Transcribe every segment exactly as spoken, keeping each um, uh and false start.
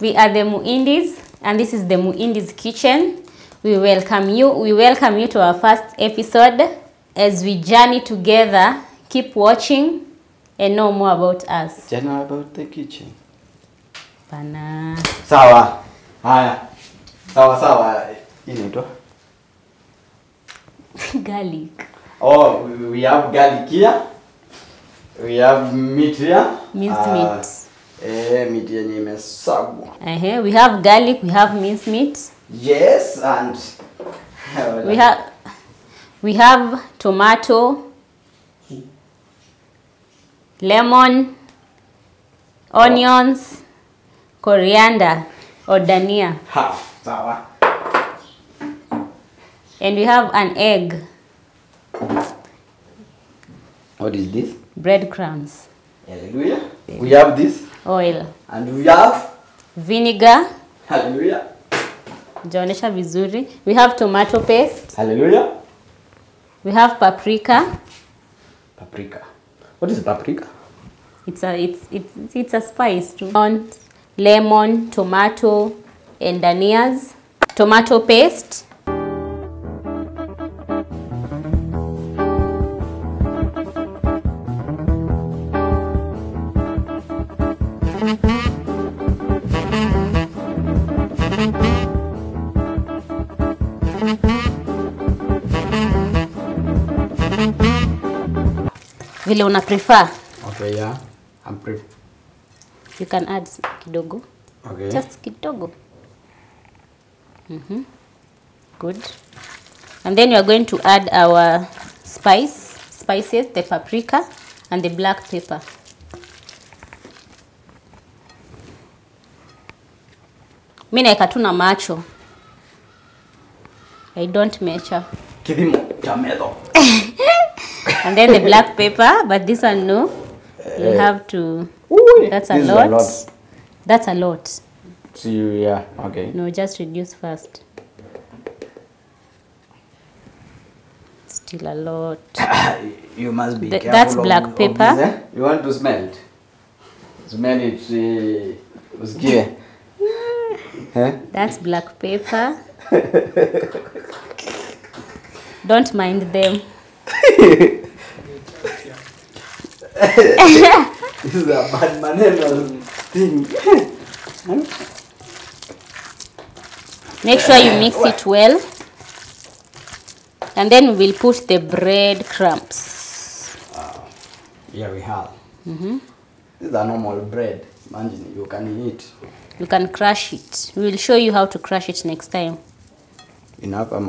We are the Muindis, and this is the Muindis kitchen. We welcome you. We welcome you to our first episode. As we journey together, keep watching and know more about us. Journal about the kitchen. Bana. Sawa. Haya. Sawa sawa. Inaitwa garlic. Oh, we have garlic here. We have meat here. Minced uh, meat. Eh, meat yenye sagwa. Eh, we have garlic, we have minced meat. Yes, and we have we have tomato, lemon, onions, coriander or dania. Ha, sawa. And we have an egg. What is this? Breadcrumbs. Hallelujah. We have this. Oil. And we have? Vinegar. Hallelujah. Jaonesha vizuri. We have tomato paste. Hallelujah. We have paprika. Paprika. What is paprika? It's a, it's, it's, it's a spice. Lemon, tomato, and danias. Tomato paste. Vile una prefer. Okay, yeah. I'm prefer. You can add kidogo. Okay. Just kidogo. Mm-hmm. Good. And then we are going to add our spice, spices, the paprika and the black pepper. Mina ikatuna macho. I don't measure. Kidimo tamedo. And then the black pepper, but this one no. You have to. Ooh, that's a lot. a lot. That's a lot. So yeah, okay. No, just reduce first. Still a lot. You must be Th careful. That's black of, pepper. Of this, eh? You want to smell it? Smell it. Uh, was gear. Huh? That's black pepper. Don't mind them. This is a bad manner thing. Make sure you mix it well, and then we'll put the bread crumbs. Wow. Yeah, we have. Mm-hmm. This is a normal bread. Imagine you can eat. You can crush it. We will show you how to crush it next time. Enough, I'm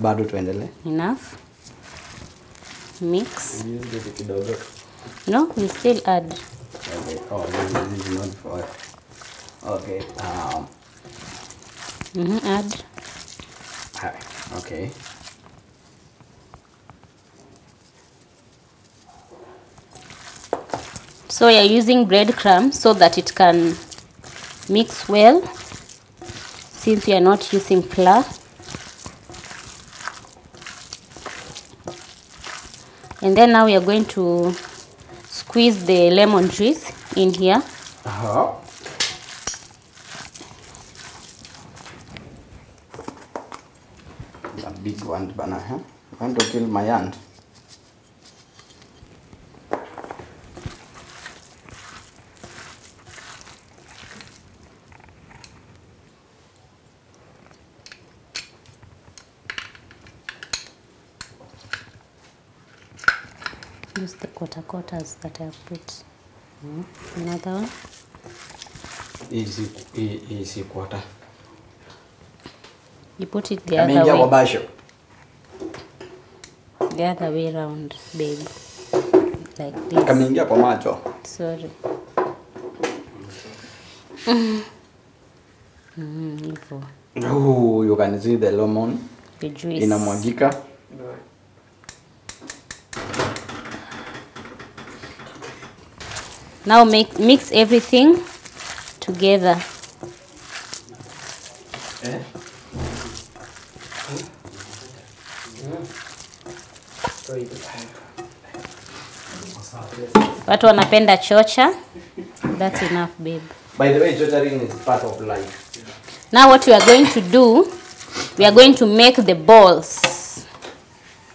bado tuendele. Enough. Mix. No, we still add. Okay. Oh, this is not for. Okay. Um. Mm-hmm. Add. Okay. So you're using breadcrumbs so that it can mix well, since you're not using flour. And then now we are going to squeeze the lemon juice in here. Uh-huh. A big one, banana. Huh? I want to kill my hand. Use the quarter quarters that I have put. Mm. Another one. Easy, easy quarter. You put it the I other way. Basho. The other way around, baby. Like this. Sorry. Mm. Oh, you can see the lemon. The juice. In a magica. Now make, mix everything together. Eh? Watu wanapenda chocha. That's enough, babe. By the way, jottering is part of life. Now what we are going to do, we are going to make the balls.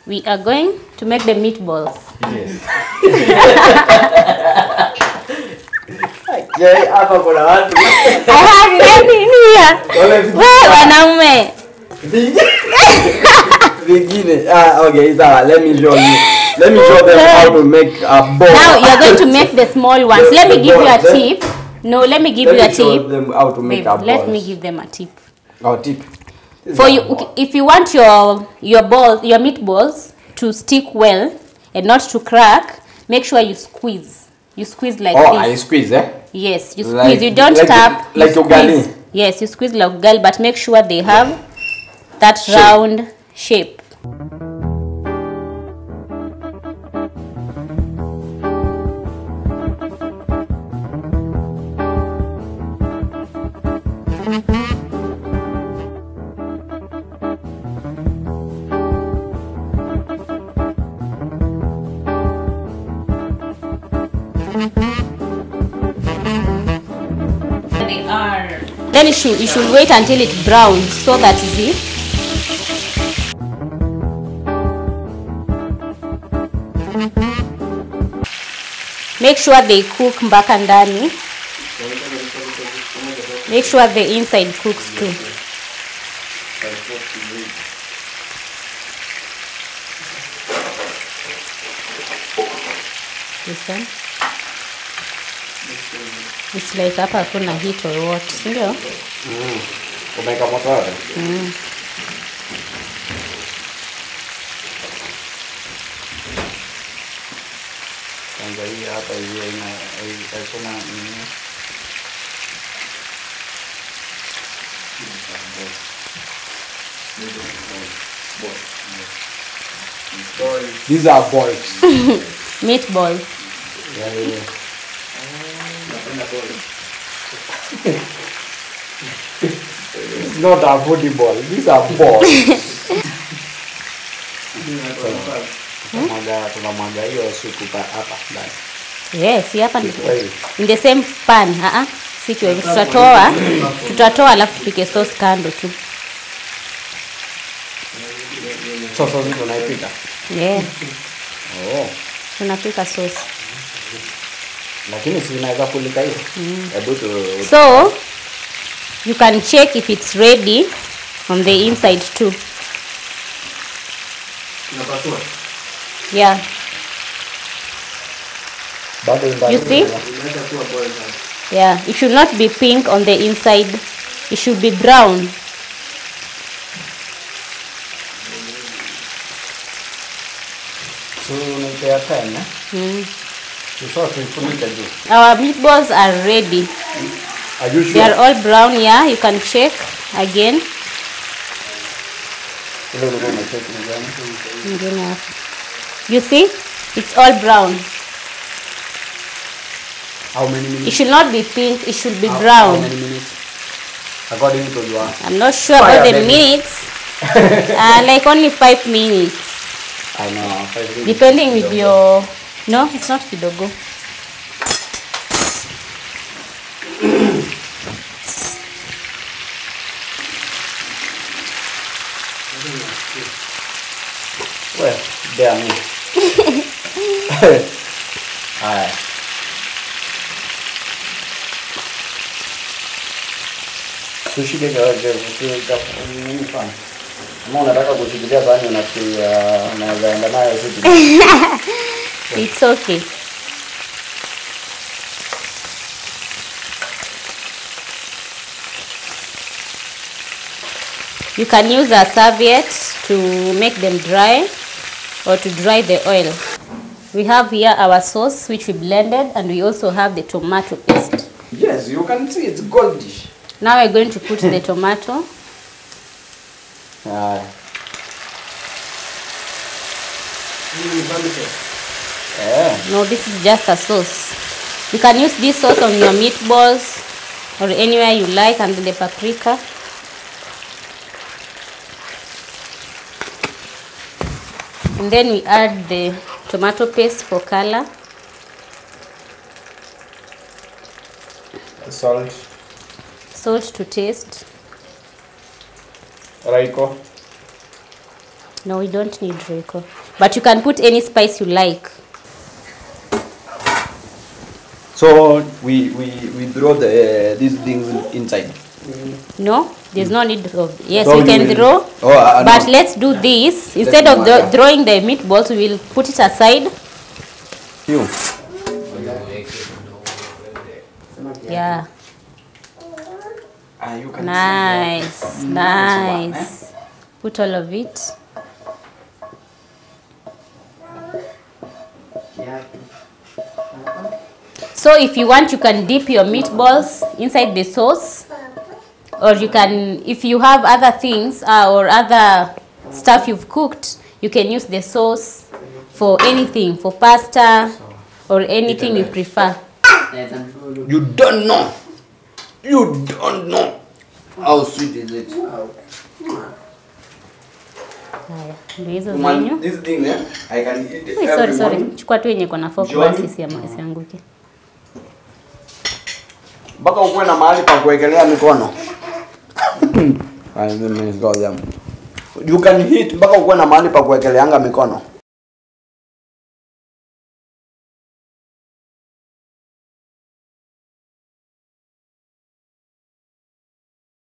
We are going to make the meatballs. Yes. I have them in here. Where wanaume? Beginning. Ah, okay. Let me show you. Let me show them how to make a ball. Now you are going to make the small ones. Let me give you a tip. No, let me give you a tip. Them how to make a ball. Let me give them a tip. Oh, tip. For you, if you want your your ball, your meatballs to stick well and not to crack, make sure you squeeze. You squeeze like oh, this. Oh, I squeeze, eh? Yes, you squeeze. Like, you don't like, tap. Like ugali. Yes, you squeeze like ugali, but make sure they have yeah. that shape. round shape. Then you should, you should wait until it browns so that is it. Make sure they cook mbaka ndani. Make sure the inside cooks too. This one? It's like up a heat or what? You know? Mm. We'll make up water. Mm. These are balls. Meatballs. Yeah, yeah, yeah. It's not a volleyball, these are balls. Hmm? Yes, hapa in the same pan. uh-huh. Siki wewe tutatoa tutatoa alafu tupike sauce kando tu. Sauce ndio naipika. Yeah. Oh. Tunapika sauce. Mm. So you can check if it's ready on the inside too. Yeah. You see? Yeah. It should not be pink on the inside. It should be brown. So mm. Our meatballs are ready. Are you sure? They are all brown, yeah. You can check again. You see? It's all brown. How many minutes? It should not be pink, it should be how, brown. How many minutes? According to you. I'm not sure about the minutes. uh, like only five minutes. I know. Five minutes. Depending with your... No, it's not kidogo. Well, they are me. Alright. Sushi dega ni fun. Mona nataka kujibidia bani na na na nayo sushi. It's okay. You can use a serviette to make them dry or to dry the oil. We have here our sauce which we blended, and we also have the tomato paste. Yes, you can see it's goldish. Now we're going to put the tomato. Ah. Mm, Yeah. No, this is just a sauce. You can use this sauce on your meatballs or anywhere you like, and the paprika. And then we add the tomato paste for color. salt. Salt to taste. Raiko. No, we don't need raiko. But you can put any spice you like. So we we, we throw the, uh, these things inside. No, there's no need of. Yes, so we can will, throw. Oh, uh, but no. Let's do this instead let's of the, throwing the meatballs. We will put it aside. You. Yeah. Ah, you can nice, nice. Put all of it. So if you want, you can dip your meatballs inside the sauce, or you can, if you have other things uh, or other stuff you've cooked, you can use the sauce for anything, for pasta or anything you prefer. You don't know. You don't know. How sweet is it? Man, this thing, eh? I can eat it. Sorry, sorry. Baka ukwe na mahali pa kuwekelea mikono. You can hit baka ukwe na mahali pa kuwekeleanga mikono.